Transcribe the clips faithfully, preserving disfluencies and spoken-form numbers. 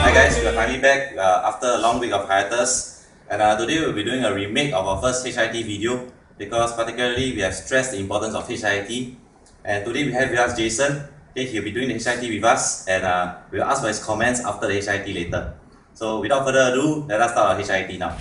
Hi guys, we're finally back uh, after a long week of hiatus, and uh, today we'll be doing a remake of our first H I I T video because particularly we have stressed the importance of H I I T. And today we have with us Jason. Okay, he'll be doing the H I I T with us, and uh, we'll ask for his comments after the H I I T later. So without further ado, let us start our H I I T now.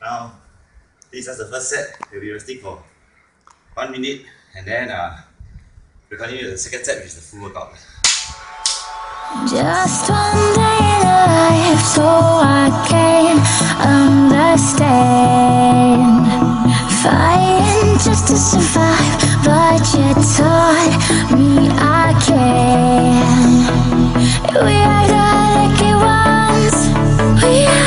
Now, this is the first set. We'll be resting for one minute, and then uh, we'll continue with the second set, which is the full workout. Just one day left, so I can't understand. Fighting just to survive, but you taught me I can. We are the lucky ones. We are.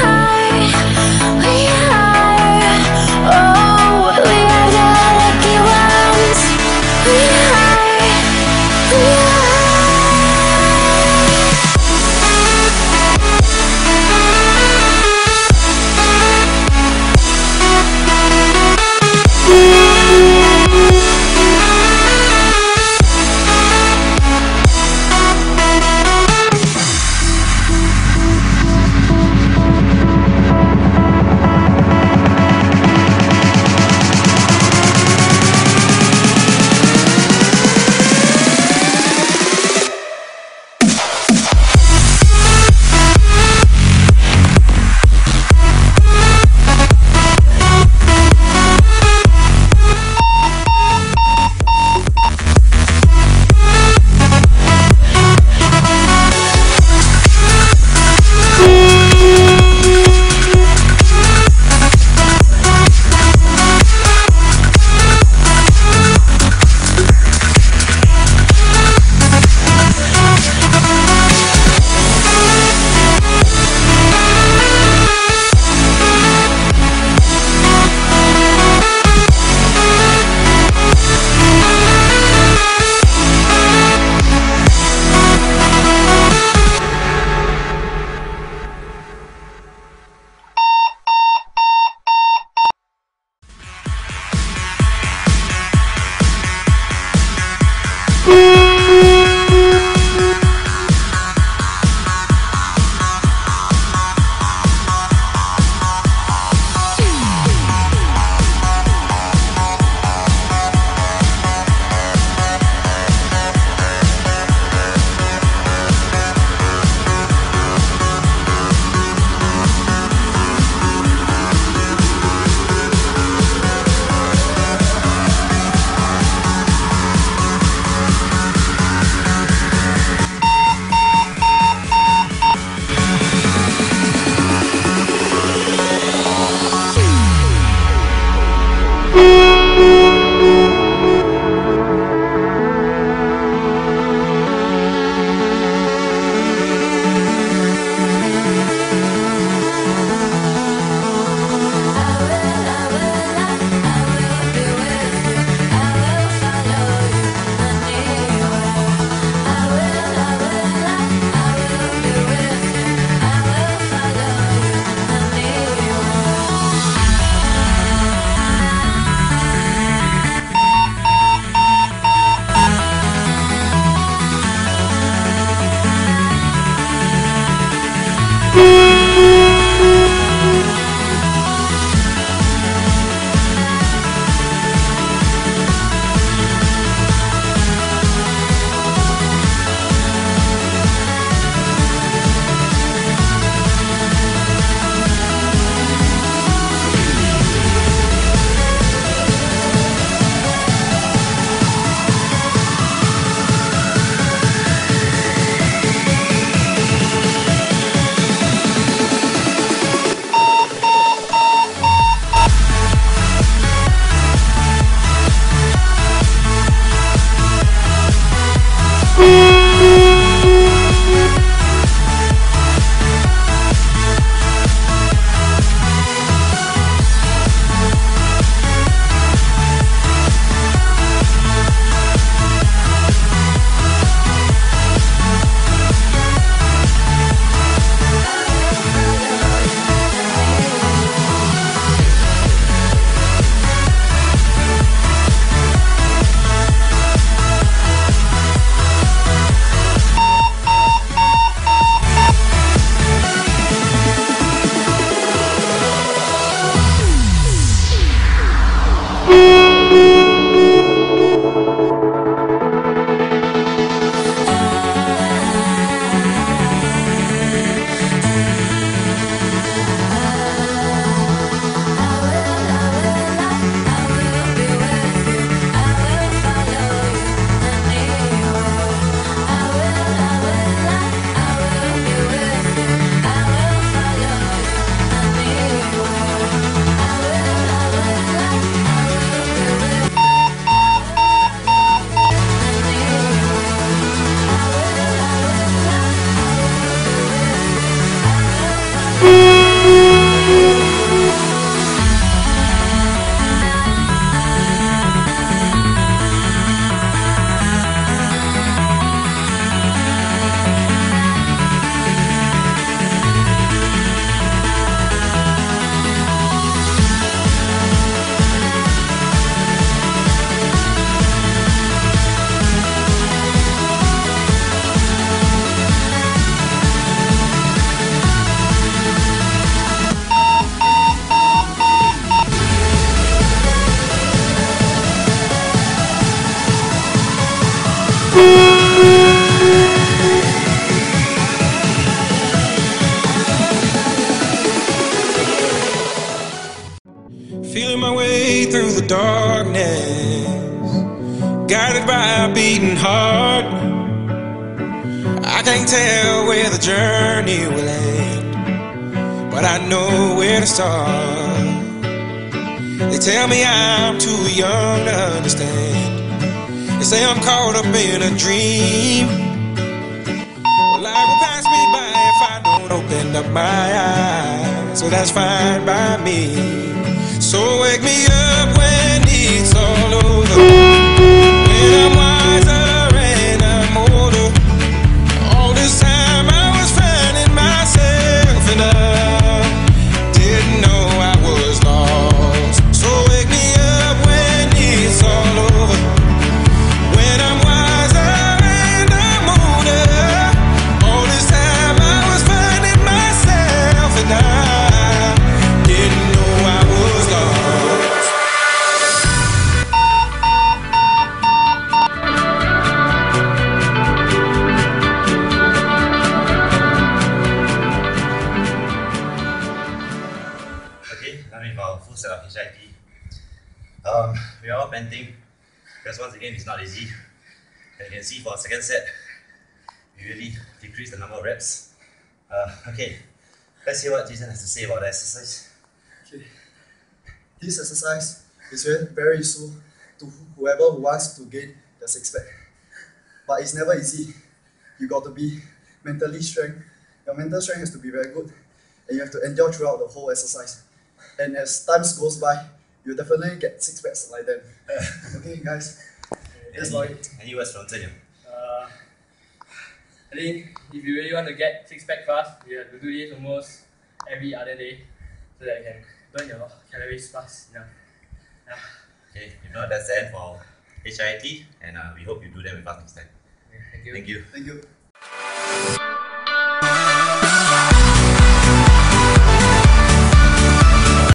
Feeling my way through the darkness, guided by a beating heart. I can't tell where the journey will end, but I know where to start. They tell me I'm too young to understand. They say I'm caught up in a dream. Life will pass me by if I don't open up my eyes, so that's fine by me. So wake me up when it's all over, when I'm wiser and I'm older. All this time I was finding myself and I didn't know I was lost. So wake me up when it's all over, when I'm wiser and I'm older. All this time I was finding myself and I didn't know I was. Set up H I I T. Um, we are all panting because once again it's not easy. And you can see for our second set, we really decrease the number of reps. Uh, okay, let's hear what Jason has to say about the exercise. Okay, this exercise is very, very useful to whoever wants to gain the six pack, but it's never easy. You got to be mentally strong. Your mental strength has to be very good, and you have to endure throughout the whole exercise. And as time goes by, you definitely get six packs like them. Okay, guys. That's all it. Any words from Zen? Uh, I think if you really want to get six pack fast, you have to do this almost every other day so that you can burn your calories fast enough. Yeah. Okay, if not, that's the end for H I I T, and uh, we hope you do them with us next time. Yeah, thank you. Thank you. Thank you.